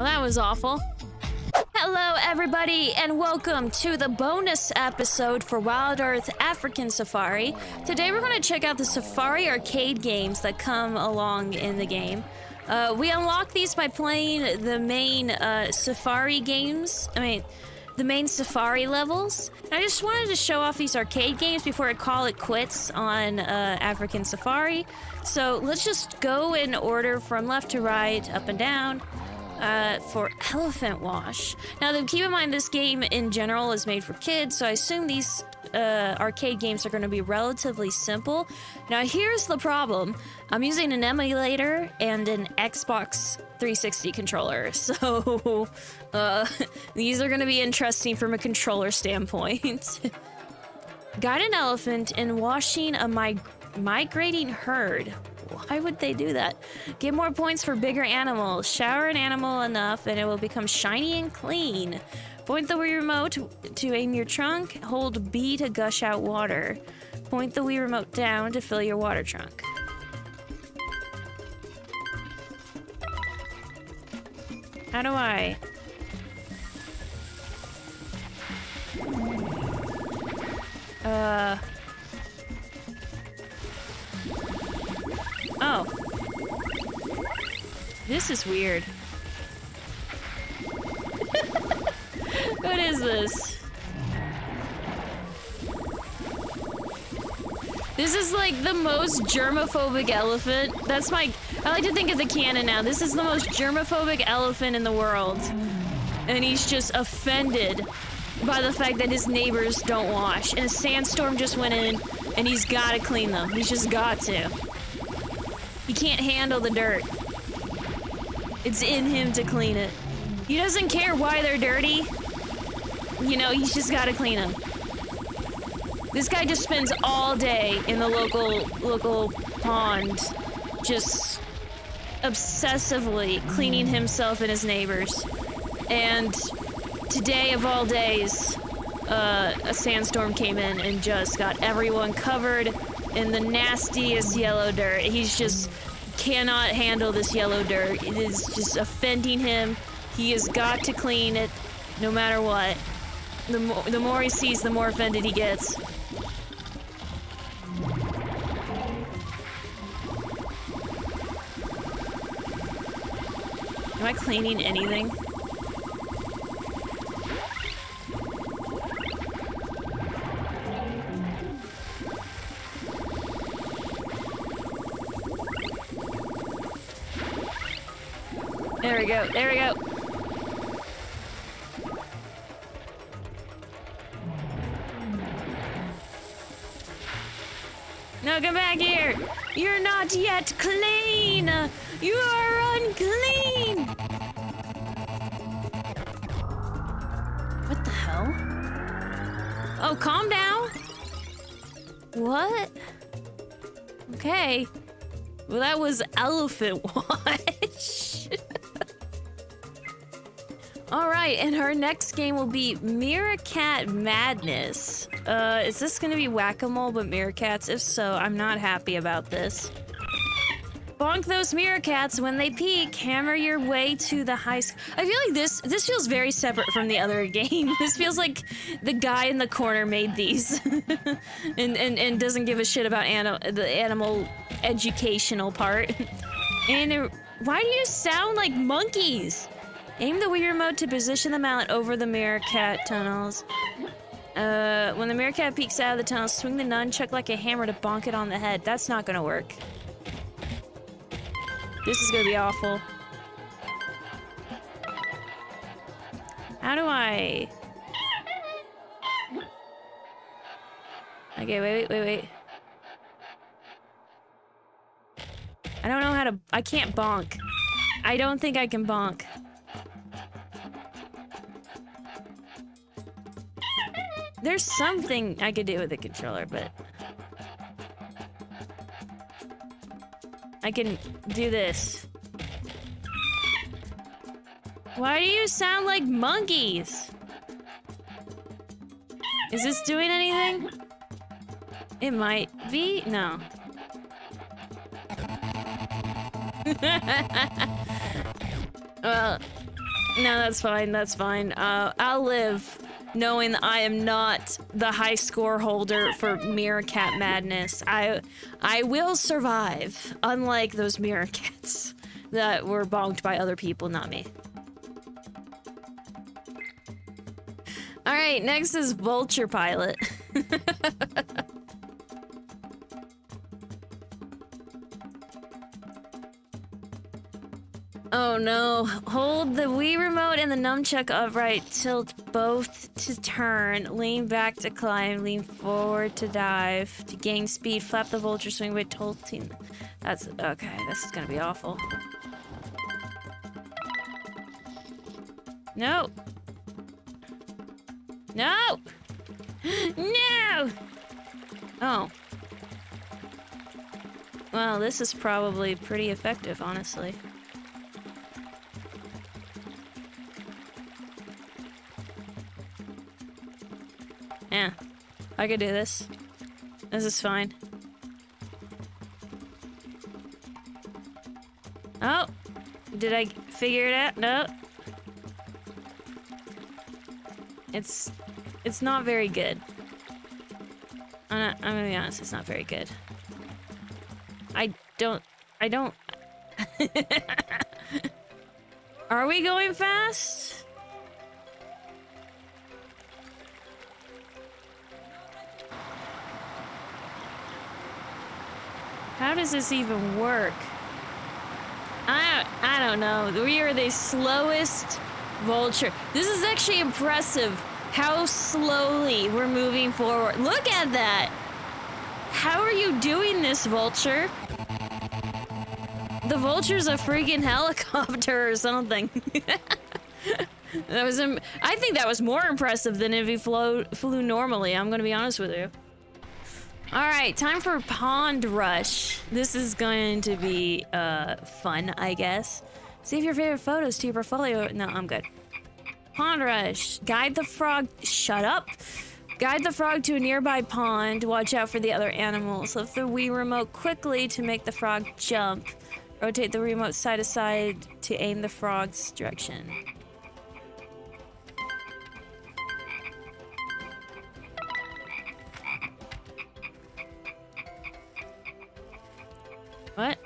Well, that was awful. Hello, everybody, and welcome to the bonus episode for Wild Earth African Safari. Today, we're going to check out the Safari arcade games that come along in the game. We unlock these by playing the main Safari games. The main Safari levels. And I just wanted to show off these arcade games before I call it quits on African Safari. So let's just go in order from left to right, up and down, for Elephant Wash. Now, keep in mind this game in general is made for kids, so I assume these arcade games are going to be relatively simple. Now, here's the problem. I'm using an emulator and an Xbox 360 controller, so these are going to be interesting from a controller standpoint. Guide an elephant in washing a migrating herd. Why would they do that? Get more points for bigger animals. Shower an animal enough and it will become shiny and clean. Point the Wii remote to aim your trunk. Hold B to gush out water. Point the Wii remote down to fill your water trunk. How do I? Oh. This is weird. What is this? This is like the most germophobic elephant. That's my... I like to think of the canon now. This is the most germophobic elephant in the world. And he's just offended by the fact that his neighbors don't wash. And a sandstorm just went in, and he's gotta clean them. He's just got to. He can't handle the dirt. It's in him to clean it. He doesn't care why they're dirty. You know, he's just gotta clean them. This guy just spends all day in the local pond, just obsessively cleaning himself and his neighbors. And today of all days, a sandstorm came in and just got everyone covered in the nastiest yellow dirt. He's just cannot handle this yellow dirt. It is just offending him. He has got to clean it no matter what. The more he sees, the more offended he gets. Am I cleaning anything? There we go, there we go. No, come back here. You're not yet clean. You are unclean. What the hell? Oh, calm down. What? Okay. Well, that was Elephant Watch. All right, and our next game will be Meerkat Madness. Is this gonna be whack-a-mole but meerkats? If so, I'm not happy about this. Bonk those meerkats when they peek. Hammer your way to the high score. I feel like this feels very separate from the other game. This feels like the guy in the corner made these and doesn't give a shit about the animal educational part. And why do you sound like monkeys? Aim the Wii remote to position the mallet over the meerkat tunnels. When the meerkat peeks out of the tunnel, swing the nunchuck like a hammer to bonk it on the head. That's not gonna work. This is gonna be awful. How do I... Okay, wait. I don't know how to... I can't bonk. I don't think I can bonk. There's something I could do with the controller, but... I can do this. Why do you sound like monkeys? Is this doing anything? It might be? No. Well... No, that's fine. That's fine. I'll live knowing that I am not the high score holder for meerkat madness. I will survive, unlike those meerkats that were bonked by other people, not me. All right, next is Vulture Pilot. Oh no, hold the Wii remote and the nunchuck upright, tilt both to turn, lean back to climb, lean forward to dive, to gain speed, flap the vulture swing by tilting. That's, okay, this is gonna be awful. No! No! No! Oh. Well, this is probably pretty effective, honestly. Yeah, I could do this. This is fine. Oh! Did I figure it out? No. It's not very good. I'm gonna be honest, it's not very good. I don't... Are we going fast? How does this even work? I don't know. We are the slowest vulture. This is actually impressive how slowly we're moving forward. Look at that! How are you doing this, vulture? The vulture's a freaking helicopter or something. That was I think that was more impressive than if he flew normally, I'm gonna be honest with you. Alright, time for Pond Rush. This is going to be, fun, I guess. Save your favorite photos to your portfolio. No, I'm good. Pond Rush. Guide the frog. Shut up. Guide the frog to a nearby pond. Watch out for the other animals. Lift the Wii remote quickly to make the frog jump. Rotate the remote side to side to aim the frog's direction. What?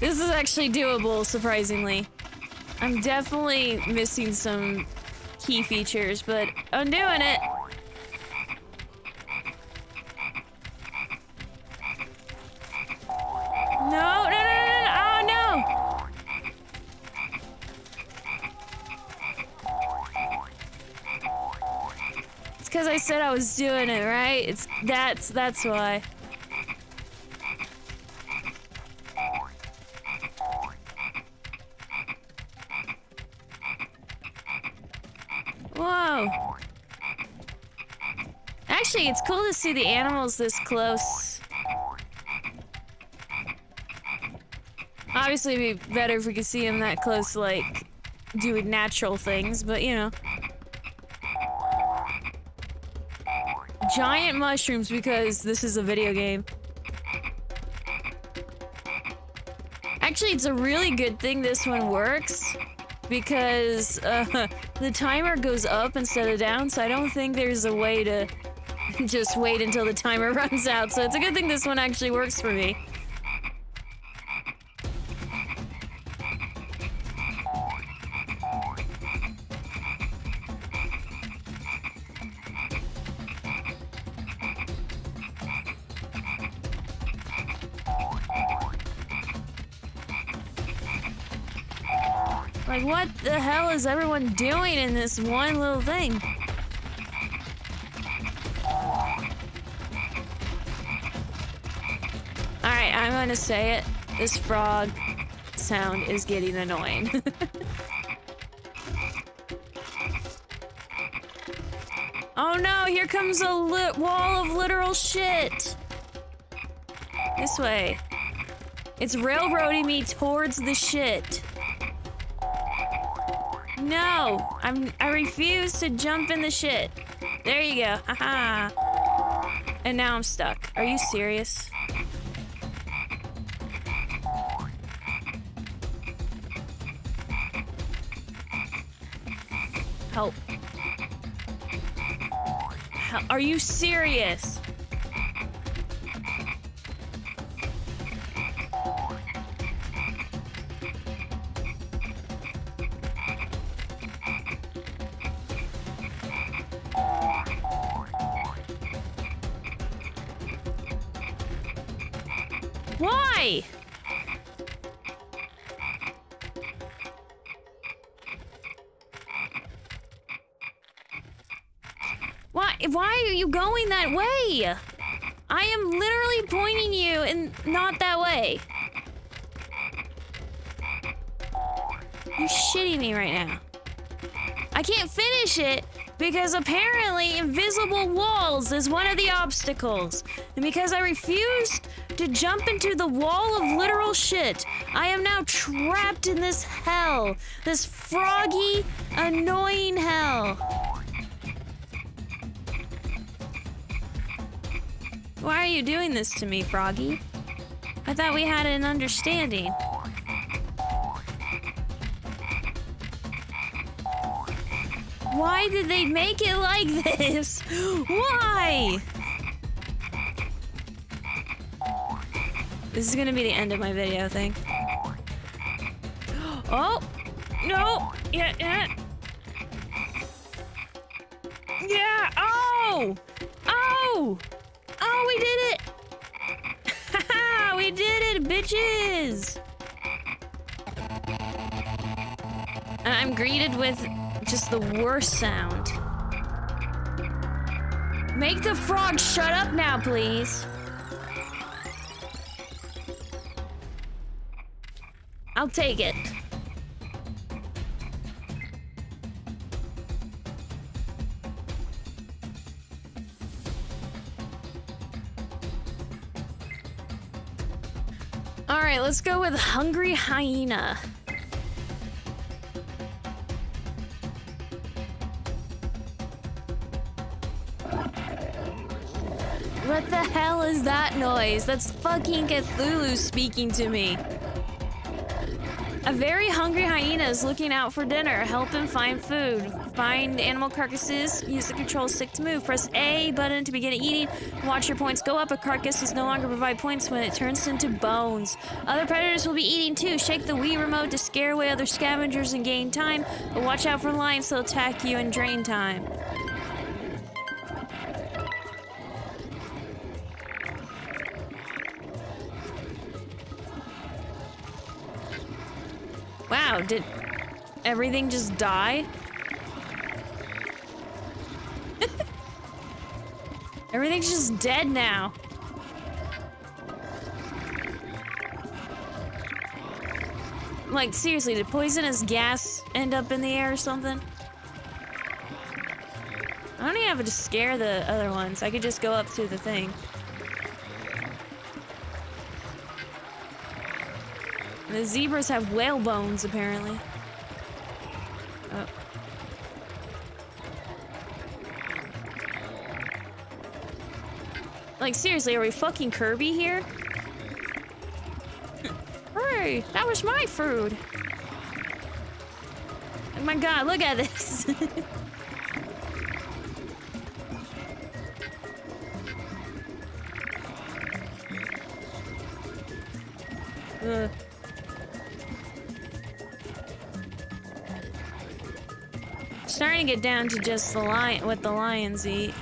This is actually doable, surprisingly. I'm definitely missing some key features, but I'm doing it. Said I was doing it right. That's why. Whoa. Actually, it's cool to see the animals this close. Obviously, it'd be better if we could see them that close, like doing natural things, but you know. Giant mushrooms, because this is a video game. Actually, it's a really good thing this one works, because the timer goes up instead of down, so I don't think there's a way to just wait until the timer runs out, so it's a good thing this one actually works for me. Like, what the hell is everyone doing in this one little thing? Alright, I'm gonna say it. This frog sound is getting annoying. Oh no, here comes a wall of literal shit! This way. It's railroading me towards the shit. No, I refuse to jump in the shit. There you go. Aha. And now I'm stuck. Are you serious? Help. Are you serious? Why? Why are you going that way? I am literally pointing you and not that way. You're shitting me right now. I can't finish it because apparently invisible walls is one of the obstacles. And because I refused to jump into the wall of literal shit, I am now trapped in this hell. This froggy, annoying hell. Why are you doing this to me, Froggy? I thought we had an understanding. Why did they make it like this? Why? This is gonna be the end of my video, I think. Oh! No! Yeah, yeah! Yeah! Oh! Oh! Oh, we did it! Haha, we did it, bitches! And I'm greeted with just the worst sound. Make the frog shut up now, please! I'll take it. Alright, let's go with Hungry Hyena. What the hell is that noise? That's fucking Cthulhu speaking to me. A very hungry hyena is looking out for dinner. Help him find food. Find animal carcasses. Use the control stick to move. Press A button to begin eating. Watch your points go up. A carcass does no longer provide points when it turns into bones. Other predators will be eating too. Shake the Wii remote to scare away other scavengers and gain time. But watch out for lions. They'll attack you and drain time. Wow, did everything just die? Everything's just dead now. Like, seriously, did poisonous gas end up in the air or something? I don't even have to scare the other ones. I could just go up through the thing. The zebras have whale bones, apparently. Oh. Like, seriously, are we fucking Kirby here? Hey, that was my food! Oh my god, look at this! Ugh. Starting to get down to just the lion, what the lions eat.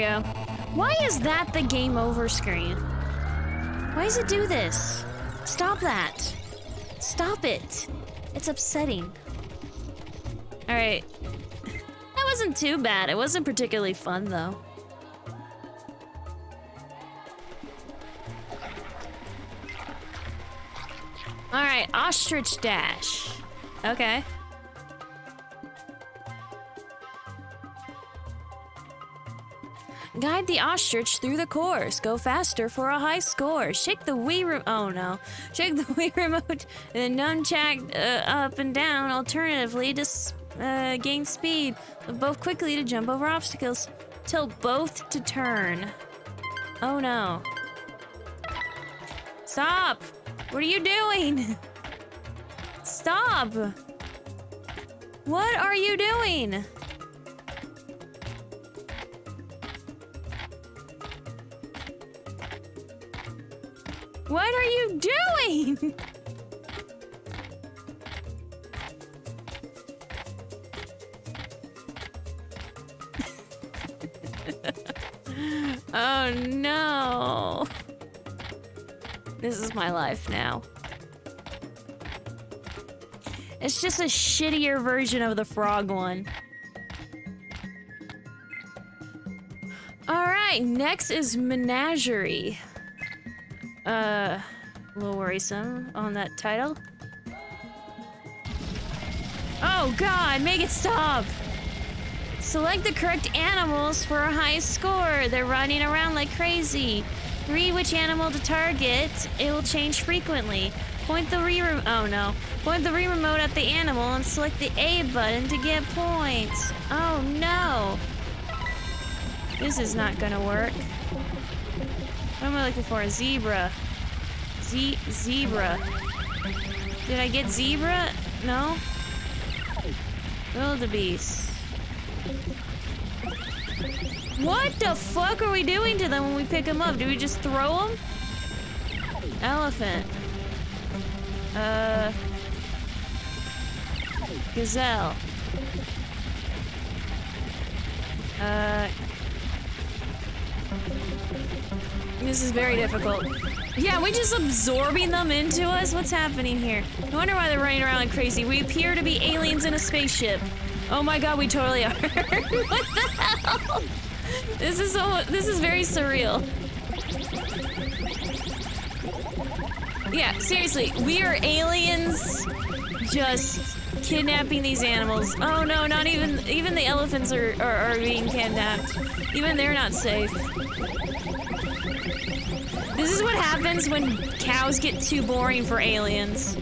we go. Why is that the game over screen? Why does it do this? Stop that. Stop it. It's upsetting. Alright. That wasn't too bad. It wasn't particularly fun, though. Alright, ostrich dash. Okay. Guide the ostrich through the course. Go faster for a high score. Shake the Wii remote. Oh no. Shake the Wii remote and nunchuck up and down. Alternatively, to gain speed. Both quickly to jump over obstacles. Tilt both to turn. Oh no. Stop! What are you doing? Stop! What are you doing? What are you doing? Oh no. This is my life now. It's just a shittier version of the frog one. All right, next is Menagerie. A little worrisome on that title. Oh god, make it stop! Select the correct animals for a high score. They're running around like crazy. Read which animal to target. It will change frequently. Point the Wii oh no. Point the Wii remote at the animal and select the A button to get points. Oh no! This is not gonna work. What am I looking for? A zebra. Zebra. Did I get zebra? No? Wildebeest. What the fuck are we doing to them when we pick them up? Do we just throw them? Elephant. Gazelle. This is very difficult. Yeah, we're just absorbing them into us? What's happening here? No wonder why they're running around like crazy. We appear to be aliens in a spaceship. Oh my god, we totally are. What the hell? This is very surreal. Yeah, seriously, we are aliens just kidnapping these animals. Oh no, not even the elephants are being kidnapped. Even they're not safe. This is what happens when cows get too boring for aliens.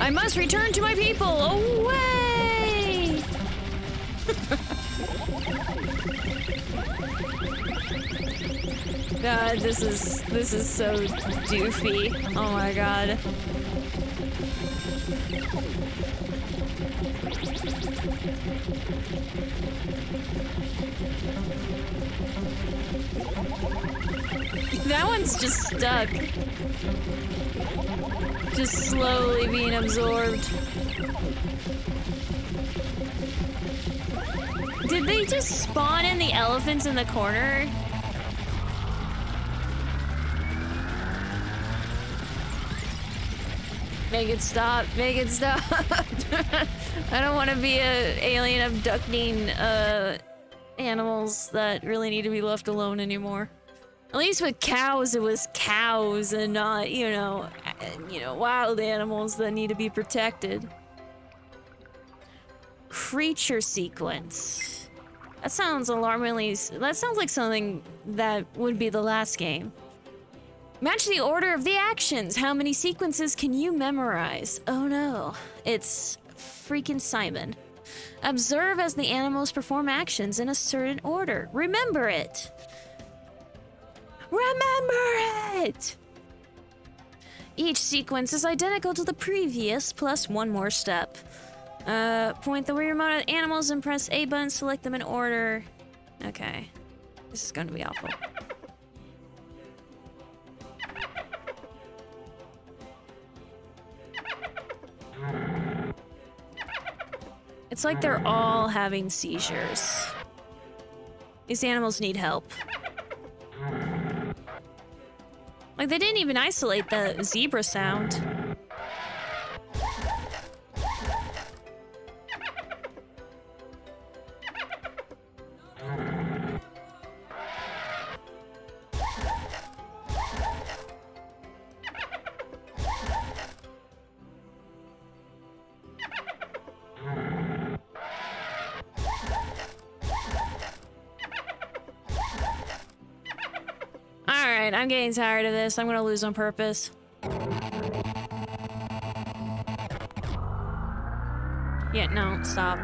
I must return to my people! Away! God, this is so doofy. Oh my god. That one's just stuck. Just slowly being absorbed. Did they just spawn in the elephants in the corner? Make it stop. Make it stop. I don't want to be an alien abducting animals that really need to be left alone anymore. At least with cows, it was cows and not, you know, wild animals that need to be protected. Creature sequence. That sounds alarmingly. That sounds like something that would be the last game. Match the order of the actions. How many sequences can you memorize? Oh no. It's freaking Simon. Observe as the animals perform actions in a certain order. Remember it. Remember it! Each sequence is identical to the previous, plus one more step. Point the Wii remote at animals and press A button, select them in order. Okay. This is going to be awful. It's like they're all having seizures. These animals need help. Like, they didn't even isolate the zebra sound. I'm getting tired of this. I'm gonna lose on purpose. Yeah, no, stop.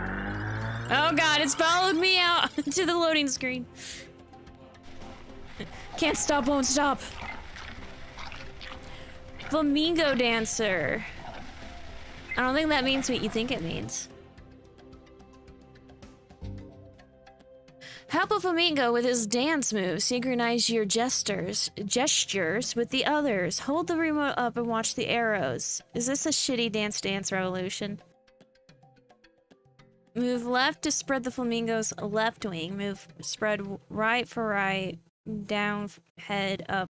Oh god, it's followed me out to the loading screen. Can't stop, won't stop. Flamingo dancer. I don't think that means what you think it means. Help a flamingo with his dance move. Synchronize your gestures with the others. Hold the remote up and watch the arrows. Is this a shitty Dance Dance Revolution? Move left to spread the flamingo's left wing. Move spread right for right. Down, head, up.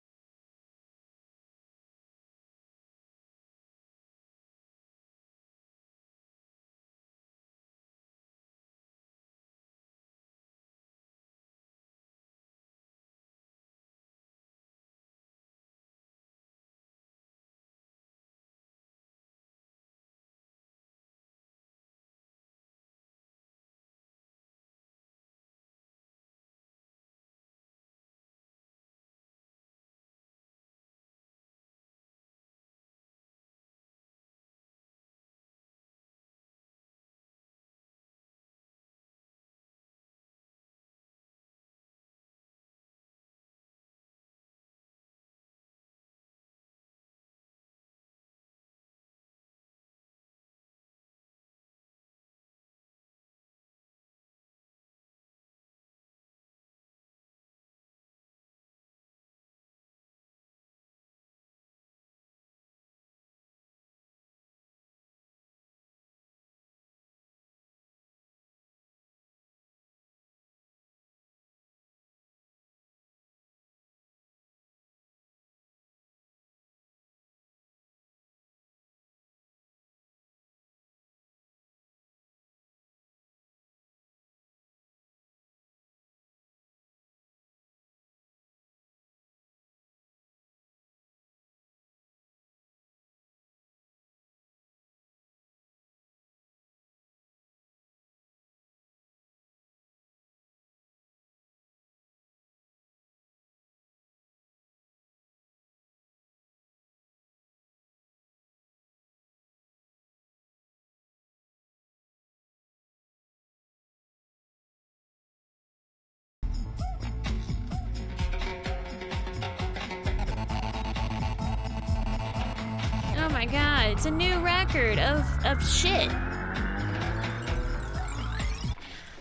Oh my god, it's a new record of shit.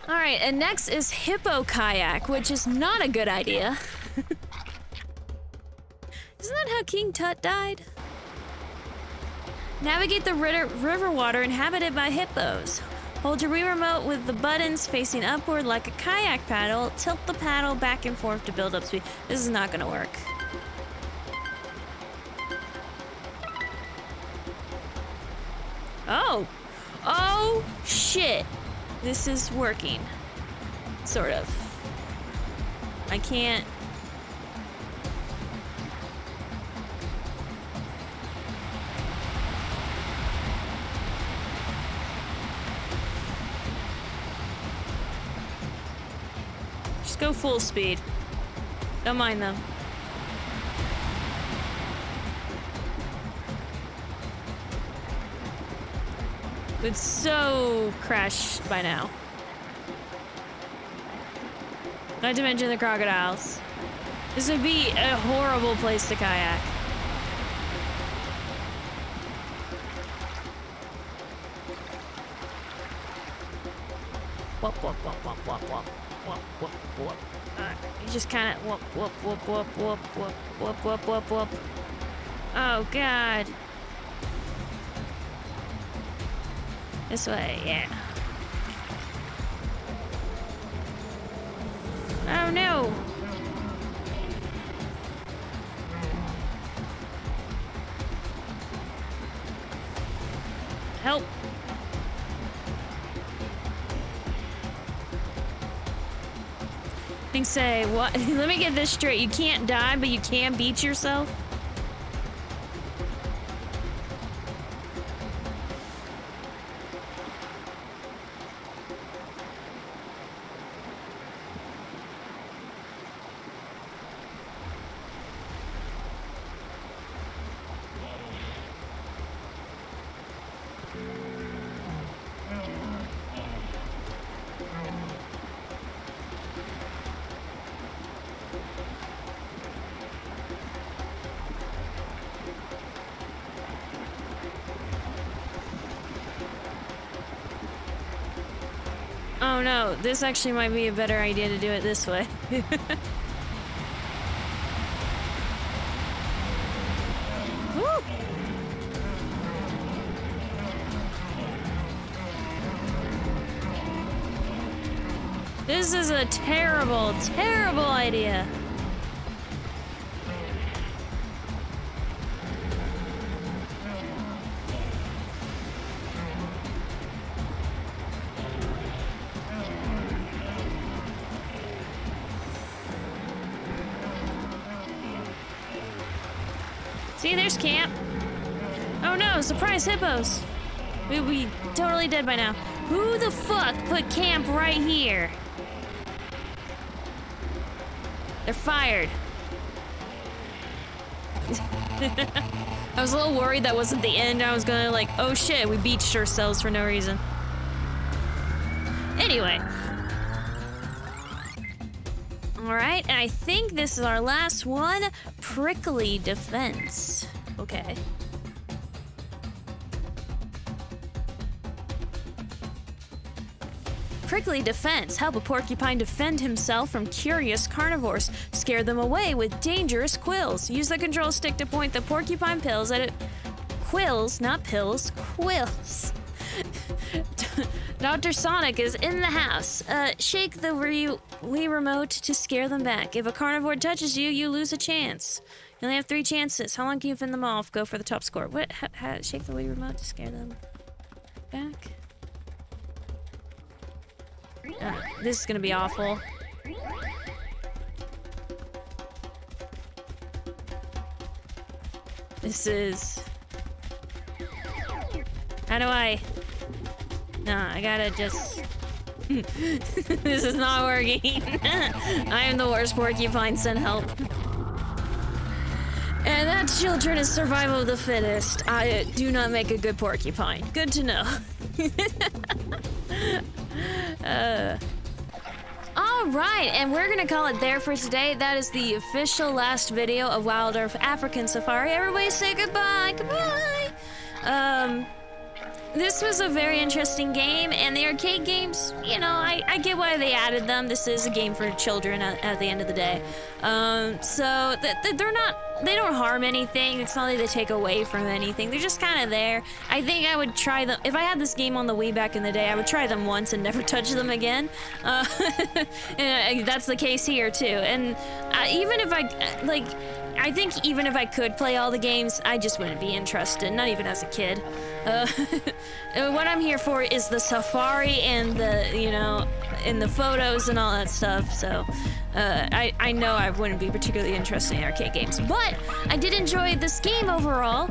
Alright, and next is Hippo Kayak, which is not a good idea. Isn't that how King Tut died? Navigate the river water inhabited by hippos. Hold your Wii remote with the buttons facing upward like a kayak paddle. Tilt the paddle back and forth to build up speed. This is not gonna work. Oh! Oh, shit! This is working. Sort of. I can't... Just go full speed. Don't mind them. It's so crashed by now. Not to mention the crocodiles. This would be a horrible place to kayak. Wop, wop, wop, wop, wop, wop. whoop, whoop, whoop. You just kind of whoop, whoop, whoop, whoop, whoop, whoop, whoop, whoop, whoop, whoop. Oh, God. This way, yeah. Oh, no. Help. I think say what? Let me get this straight. You can't die, but you can beat yourself. Oh no, this actually might be a better idea to do it this way. Woo! This is a terrible, terrible idea. See, there's camp. Oh no, surprise hippos. We'd be totally dead by now. Who the fuck put camp right here? They're fired. I was a little worried that wasn't the end. I was gonna like, oh shit, we beached ourselves for no reason. Anyway. Alright, and I think this is our last one. Prickly defense. Okay. Prickly defense. Help a porcupine defend himself from curious carnivores. Scare them away with dangerous quills. Use the control stick to point the porcupine pills at it. Quills, not pills. Quills. Dr. Sonic is in the house. Shake the Wii remote to scare them back. If a carnivore touches you, you lose a chance. You only have 3 chances. How long can you fend them off? Go for the top score. What? How, shake the Wii remote to scare them back. This is gonna be awful. This is... How do I... Nah, I gotta just... This is not working. I am the worst porcupine, send help. And that, children, is survival of the fittest. I do not make a good porcupine. Good to know. Alright, and we're gonna call it there for today. That is the official last video of Wild Earth African Safari. Everybody say goodbye! Goodbye! This was a very interesting game, and the arcade games, you know, I get why they added them. This is a game for children at the end of the day. So they don't harm anything. It's not like they take away from anything. They're just kind of there. I think I would try them. If I had this game on the Wii back in the day, I would try them once and never touch them again. And that's the case here, too. And even if I think even if I could play all the games, I just wouldn't be interested, not even as a kid. What I'm here for is the safari and the, you know, and the photos and all that stuff, so I know I wouldn't be particularly interested in arcade games. But I did enjoy this game overall,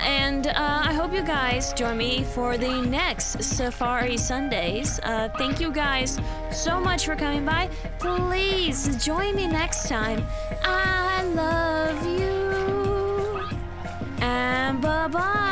and I hope you guys join me for the next Safari Sundays. Thank you guys so much for coming by. Please join me next time. I love you, and bye-bye.